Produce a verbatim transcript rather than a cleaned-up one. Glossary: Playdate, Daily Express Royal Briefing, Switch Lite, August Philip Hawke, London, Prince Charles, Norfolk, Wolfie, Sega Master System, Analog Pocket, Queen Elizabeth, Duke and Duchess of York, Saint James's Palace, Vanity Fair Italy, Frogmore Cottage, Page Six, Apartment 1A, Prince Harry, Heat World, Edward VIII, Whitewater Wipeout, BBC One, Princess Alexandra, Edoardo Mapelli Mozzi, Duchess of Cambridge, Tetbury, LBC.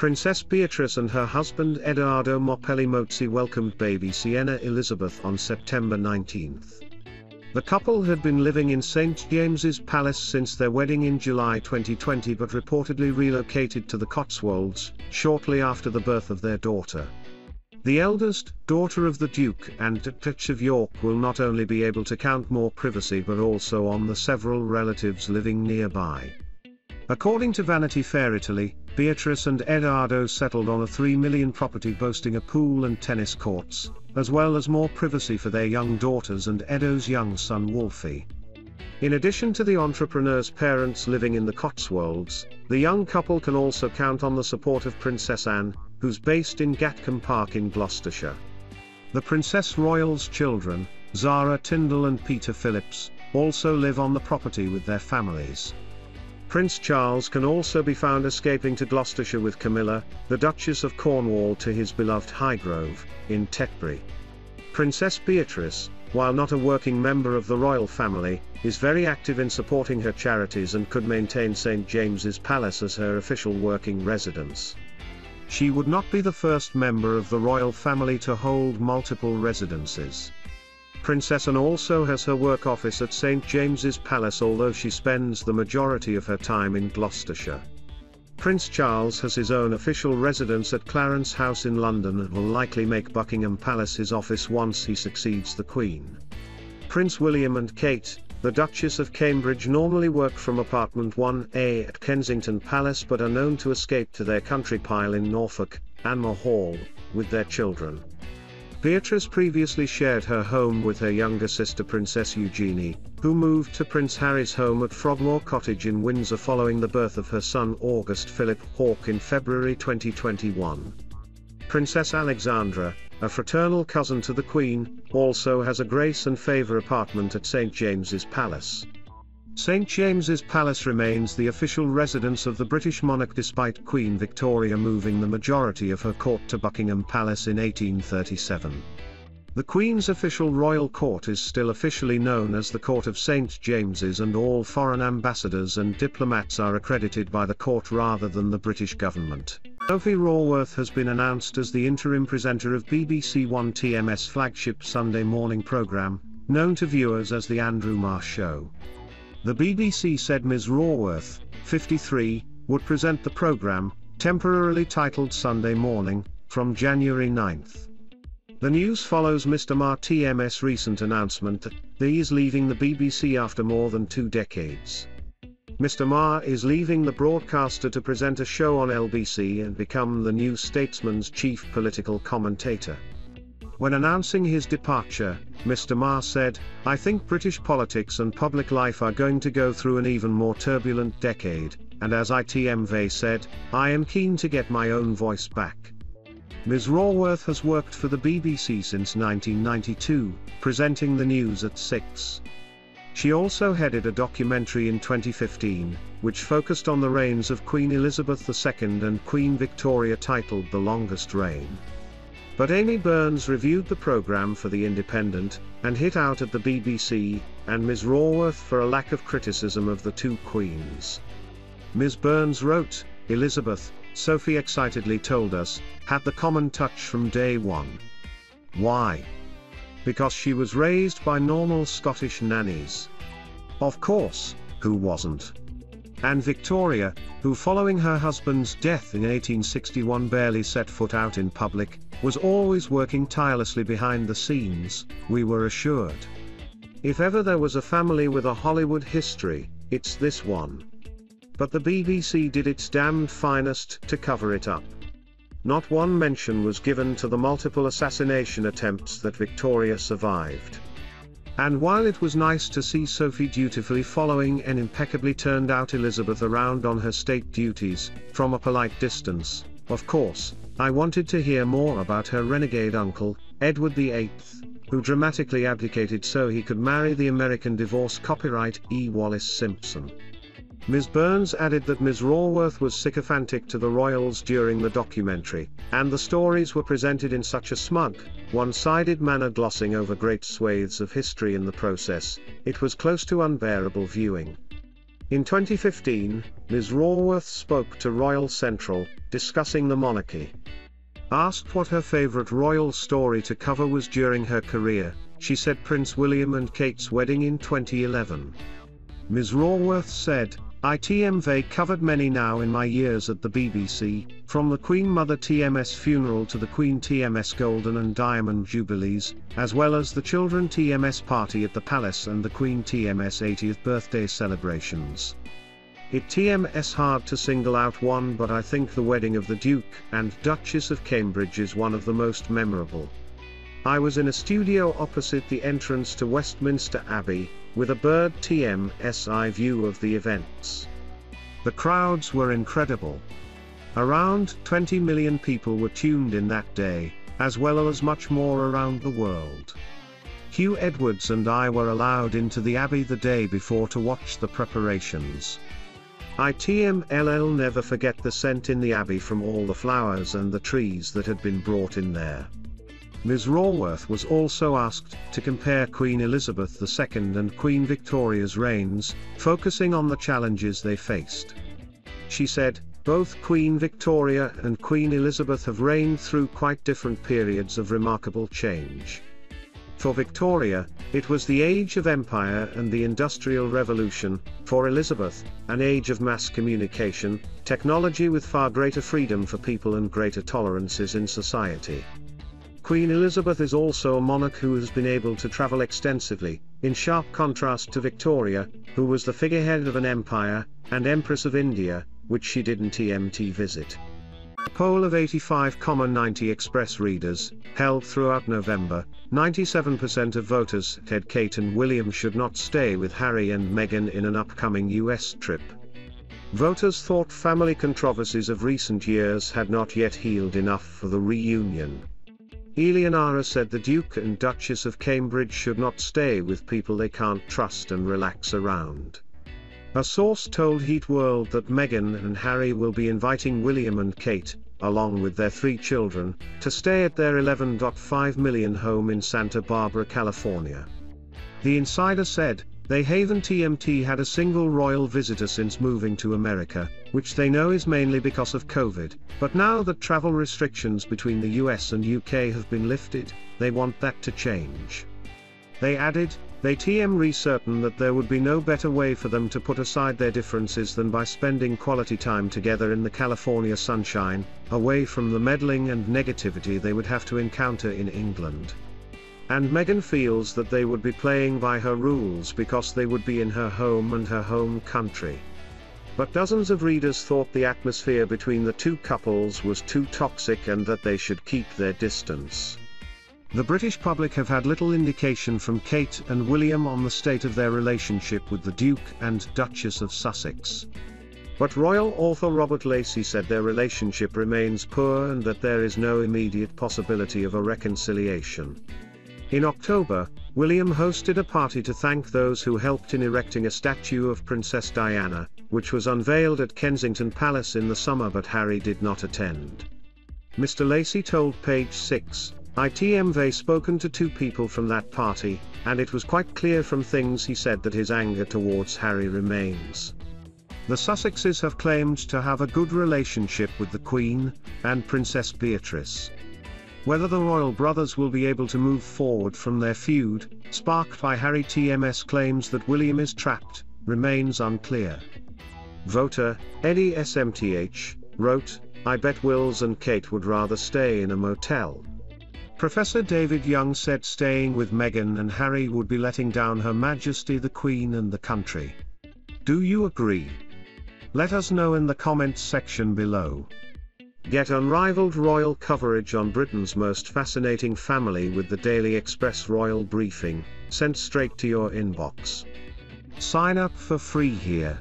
Princess Beatrice and her husband Edoardo Mapelli Mozzi welcomed baby Sienna Elizabeth on September nineteenth. The couple had been living in Saint James's Palace since their wedding in July twenty twenty but reportedly relocated to the Cotswolds shortly after the birth of their daughter. The eldest daughter of the Duke and Duchess of York will not only be able to count more privacy but also on the several relatives living nearby. According to Vanity Fair Italy, Beatrice and Edoardo settled on a three million pound property boasting a pool and tennis courts, as well as more privacy for their young daughters and Edo's young son Wolfie. In addition to the entrepreneur's parents living in the Cotswolds, the young couple can also count on the support of Princess Anne, who's based in Gatcombe Park in Gloucestershire. The Princess Royal's children, Zara Tindall and Peter Phillips, also live on the property with their families. Prince Charles can also be found escaping to Gloucestershire with Camilla, the Duchess of Cornwall, to his beloved Highgrove, in Tetbury. Princess Beatrice, while not a working member of the royal family, is very active in supporting her charities and could maintain Saint James's Palace as her official working residence. She would not be the first member of the royal family to hold multiple residences. Princess Anne also has her work office at Saint James's Palace, although she spends the majority of her time in Gloucestershire. Prince Charles has his own official residence at Clarence House in London and will likely make Buckingham Palace his office once he succeeds the Queen. Prince William and Kate, the Duchess of Cambridge, normally work from Apartment one A at Kensington Palace but are known to escape to their country pile in Norfolk, Anmer Hall, with their children. Beatrice previously shared her home with her younger sister Princess Eugenie, who moved to Prince Harry's home at Frogmore Cottage in Windsor following the birth of her son August Philip Hawke in February twenty twenty-one. Princess Alexandra, a fraternal cousin to the Queen, also has a grace and favour apartment at Saint James's Palace. Saint James's Palace remains the official residence of the British monarch despite Queen Victoria moving the majority of her court to Buckingham Palace in eighteen thirty-seven. The Queen's official royal court is still officially known as the Court of Saint James's, and all foreign ambassadors and diplomats are accredited by the court rather than the British government. Sophie Raworth has been announced as the interim presenter of B B C One T M S flagship Sunday morning programme, known to viewers as The Andrew Marr Show. The B B C said Miz Raworth, fifty-three, would present the programme, temporarily titled Sunday Morning, from January ninth. The news follows Mister Marr T M S recent announcement that he is leaving the B B C after more than two decades. Mister Marr is leaving the broadcaster to present a show on L B C and become the New Statesman's chief political commentator. When announcing his departure, Mister Marr said, "I think British politics and public life are going to go through an even more turbulent decade, and as I T M V said, I am keen to get my own voice back." Miz Raworth has worked for the B B C since nineteen ninety-two, presenting the news at six. She also headed a documentary in twenty fifteen, which focused on the reigns of Queen Elizabeth the Second and Queen Victoria, titled The Longest Reign. But Amy Burns reviewed the programme for The Independent, and hit out at the B B C, and Miz Raworth for a lack of criticism of the two queens. Miz Burns wrote, "Elizabeth, Sophie excitedly told us, had the common touch from day one. Why? Because she was raised by normal Scottish nannies. Of course, who wasn't? And Victoria, who following her husband's death in eighteen sixty-one barely set foot out in public, was always working tirelessly behind the scenes, we were assured. If ever there was a family with a Hollywood history, it's this one. But the B B C did its damned finest to cover it up. Not one mention was given to the multiple assassination attempts that Victoria survived. And while it was nice to see Sophie dutifully following and impeccably turned out Elizabeth around on her state duties, from a polite distance, of course, I wanted to hear more about her renegade uncle, Edward the Eighth, who dramatically abdicated so he could marry the American divorce copyright E. Wallace Simpson." Miz Burns added that Miz Raworth was sycophantic to the royals during the documentary, and the stories were presented in such a smug, one-sided manner, glossing over great swathes of history in the process, it was close to unbearable viewing. In twenty fifteen, Miz Raworth spoke to Royal Central, discussing the monarchy. Asked what her favorite royal story to cover was during her career, she said Prince William and Kate's wedding in twenty eleven. Miz Raworth said, "I T M V covered many now in my years at the B B C, from the Queen Mother T M S funeral to the Queen T M S Golden and Diamond Jubilees, as well as the Children T M S party at the Palace and the Queen T M S eightieth birthday celebrations. It T M S hard to single out one, but I think the wedding of the Duke and Duchess of Cambridge is one of the most memorable. I was in a studio opposite the entrance to Westminster Abbey, with a bird T M S eye view of the events. The crowds were incredible. Around twenty million people were tuned in that day, as well as much more around the world. Hugh Edwards and I were allowed into the Abbey the day before to watch the preparations. I T M L never forget the scent in the Abbey from all the flowers and the trees that had been brought in there." Miz Raworth was also asked to compare Queen Elizabeth the Second and Queen Victoria's reigns, focusing on the challenges they faced. She said, "Both Queen Victoria and Queen Elizabeth have reigned through quite different periods of remarkable change. For Victoria, it was the age of empire and the Industrial Revolution; for Elizabeth, an age of mass communication, technology with far greater freedom for people and greater tolerances in society. Queen Elizabeth is also a monarch who has been able to travel extensively, in sharp contrast to Victoria, who was the figurehead of an empire, and Empress of India, which she didn't T M T visit." A poll of eighty-five comma ninety Express readers, held throughout November, ninety-seven percent of voters said Kate and William should not stay with Harry and Meghan in an upcoming U S trip. Voters thought family controversies of recent years had not yet healed enough for the reunion. Eleonora said the Duke and Duchess of Cambridge should not stay with people they can't trust and relax around. A source told Heat World that Meghan and Harry will be inviting William and Kate, along with their three children, to stay at their eleven point five million home in Santa Barbara, California. The Insider said, "They haven't T M T had a single royal visitor since moving to America, which they know is mainly because of COVID, but now that travel restrictions between the U S and U K have been lifted, they want that to change." They added, "They T M R certain that there would be no better way for them to put aside their differences than by spending quality time together in the California sunshine, away from the meddling and negativity they would have to encounter in England. And Meghan feels that they would be playing by her rules because they would be in her home and her home country." But dozens of readers thought the atmosphere between the two couples was too toxic and that they should keep their distance. The British public have had little indication from Kate and William on the state of their relationship with the Duke and Duchess of Sussex. But royal author Robert Lacey said their relationship remains poor and that there is no immediate possibility of a reconciliation. In October, William hosted a party to thank those who helped in erecting a statue of Princess Diana, which was unveiled at Kensington Palace in the summer, but Harry did not attend. Mister Lacey told Page Six, "I T M V spoken to two people from that party, and it was quite clear from things he said that his anger towards Harry remains." The Sussexes have claimed to have a good relationship with the Queen and Princess Beatrice. Whether the royal brothers will be able to move forward from their feud, sparked by Harry T M S claims that William is trapped, remains unclear. Voter Eddie S M T H wrote, "I bet Wills and Kate would rather stay in a motel." Professor David Young said staying with Meghan and Harry would be letting down Her Majesty the Queen and the country. Do you agree? Let us know in the comments section below. Get unrivaled royal coverage on Britain's most fascinating family with the Daily Express Royal Briefing, sent straight to your inbox. Sign up for free here.